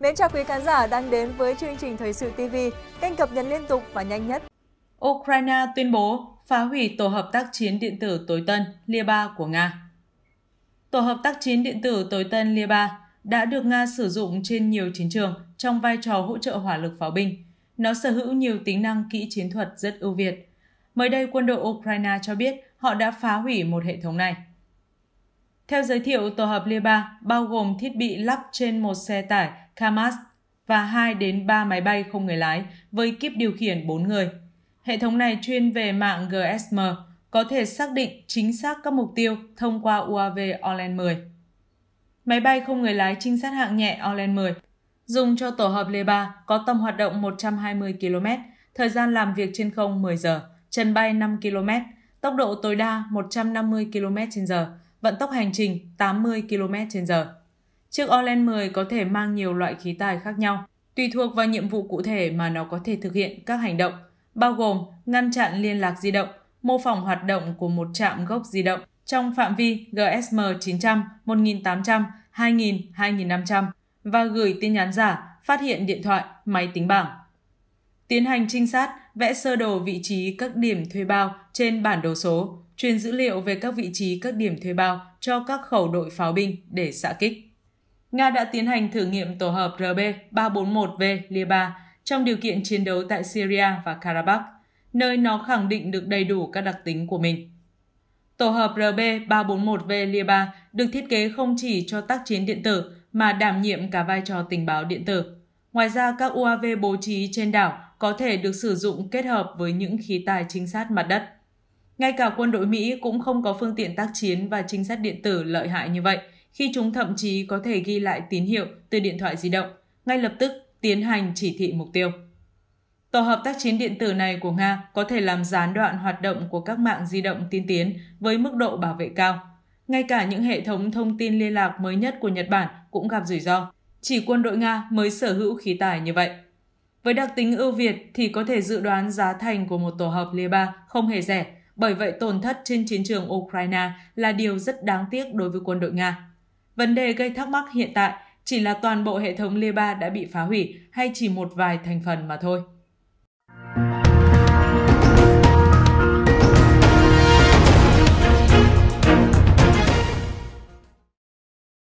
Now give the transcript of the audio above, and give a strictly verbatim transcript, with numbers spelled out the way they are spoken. Mến chào quý khán giả đang đến với chương trình Thời sự ti vi, kênh cập nhật liên tục và nhanh nhất. Ukraine tuyên bố phá hủy tổ hợp tác chiến điện tử tối tân Liba của Nga. Tổ hợp tác chiến điện tử tối tân Liba đã được Nga sử dụng trên nhiều chiến trường trong vai trò hỗ trợ hỏa lực pháo binh. Nó sở hữu nhiều tính năng kỹ chiến thuật rất ưu việt. Mới đây, quân đội Ukraine cho biết họ đã phá hủy một hệ thống này. Theo giới thiệu, tổ hợp Liba bao gồm thiết bị lắp trên một xe tải Kamaz và hai đến ba máy bay không người lái với kíp điều khiển bốn người. Hệ thống này chuyên về mạng giê ét em, có thể xác định chính xác các mục tiêu thông qua u a vê Orlan mười. Máy bay không người lái trinh sát hạng nhẹ Orlan mười dùng cho tổ hợp Liba có tầm hoạt động một trăm hai mươi ki lô mét, thời gian làm việc trên không mười giờ, chân bay năm ki lô mét, tốc độ tối đa một trăm năm mươi ki lô mét trên giờ, vận tốc hành trình tám mươi ki lô mét trên giờ. Chiếc Orlan mười có thể mang nhiều loại khí tài khác nhau, tùy thuộc vào nhiệm vụ cụ thể mà nó có thể thực hiện các hành động, bao gồm ngăn chặn liên lạc di động, mô phỏng hoạt động của một trạm gốc di động trong phạm vi giê ét em chín trăm, một nghìn tám trăm, hai nghìn, hai nghìn năm trăm và gửi tin nhắn giả, phát hiện điện thoại, máy tính bảng. Tiến hành trinh sát, vẽ sơ đồ vị trí các điểm thuê bao trên bản đồ số, truyền dữ liệu về các vị trí các điểm thuê bao cho các khẩu đội pháo binh để xạ kích. Nga đã tiến hành thử nghiệm tổ hợp R B ba bốn một V Liba trong điều kiện chiến đấu tại Syria và Karabakh, nơi nó khẳng định được đầy đủ các đặc tính của mình. Tổ hợp R B ba bốn một V Liba được thiết kế không chỉ cho tác chiến điện tử mà đảm nhiệm cả vai trò tình báo điện tử. Ngoài ra, các u a vê bố trí trên đảo có thể được sử dụng kết hợp với những khí tài trinh sát mặt đất. Ngay cả quân đội Mỹ cũng không có phương tiện tác chiến và trinh sát điện tử lợi hại như vậy, khi chúng thậm chí có thể ghi lại tín hiệu từ điện thoại di động, ngay lập tức tiến hành chỉ thị mục tiêu. Tổ hợp tác chiến điện tử này của Nga có thể làm gián đoạn hoạt động của các mạng di động tiên tiến với mức độ bảo vệ cao. Ngay cả những hệ thống thông tin liên lạc mới nhất của Nhật Bản cũng gặp rủi ro. Chỉ quân đội Nga mới sở hữu khí tài như vậy. Với đặc tính ưu việt thì có thể dự đoán giá thành của một tổ hợp Liba không hề rẻ, bởi vậy tổn thất trên chiến trường Ukraine là điều rất đáng tiếc đối với quân đội Nga. Vấn đề gây thắc mắc hiện tại chỉ là toàn bộ hệ thống Liba đã bị phá hủy hay chỉ một vài thành phần mà thôi.